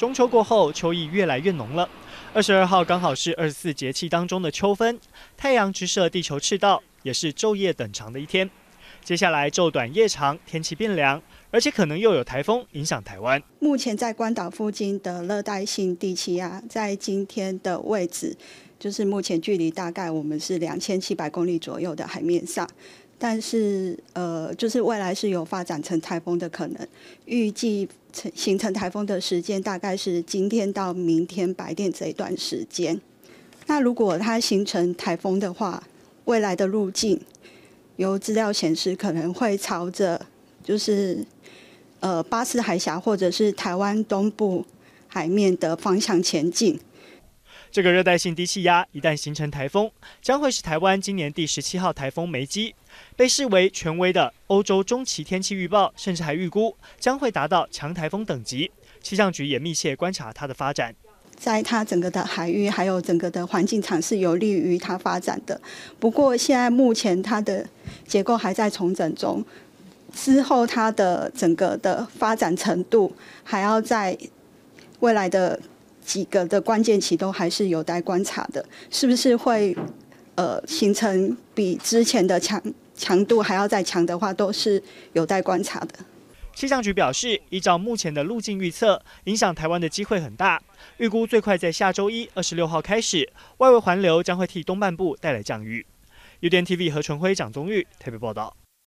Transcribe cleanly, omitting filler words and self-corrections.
中秋过后，秋意越来越浓了。22号刚好是24节气当中的秋分，太阳直射地球赤道，也是昼夜等长的一天。接下来昼短夜长，天气变凉，而且可能又有台风影响台湾。目前在关岛附近的热带性低气压，在今天的位置，就是目前距离大概我们是2700公里左右的海面上。 但是，就是未来是有发展成台风的可能。预计形成台风的时间大概是今天到明天白天这一段时间。那如果它形成台风的话，未来的路径，由资料显示可能会朝着就是巴士海峡或者是台湾东部海面的方向前进。 这个热带性低气压一旦形成台风，将会是台湾今年第17号台风梅基，被视为权威的欧洲中期天气预报，甚至还预估将会达到强台风等级。气象局也密切观察它的发展，在它整个的海域还有整个的环境场是有利于它发展的。不过现在目前它的结构还在重整中，之后它的整个的发展程度还要在未来的 几个的关键期都还是有待观察的，是不是会形成比之前的强度还要再强的话，都是有待观察的。气象局表示，依照目前的路径预测，影响台湾的机会很大，预估最快在下周一26号开始，外围环流将会替东半部带来降雨。UDN TV 何纯辉、蒋宗玉特别报道。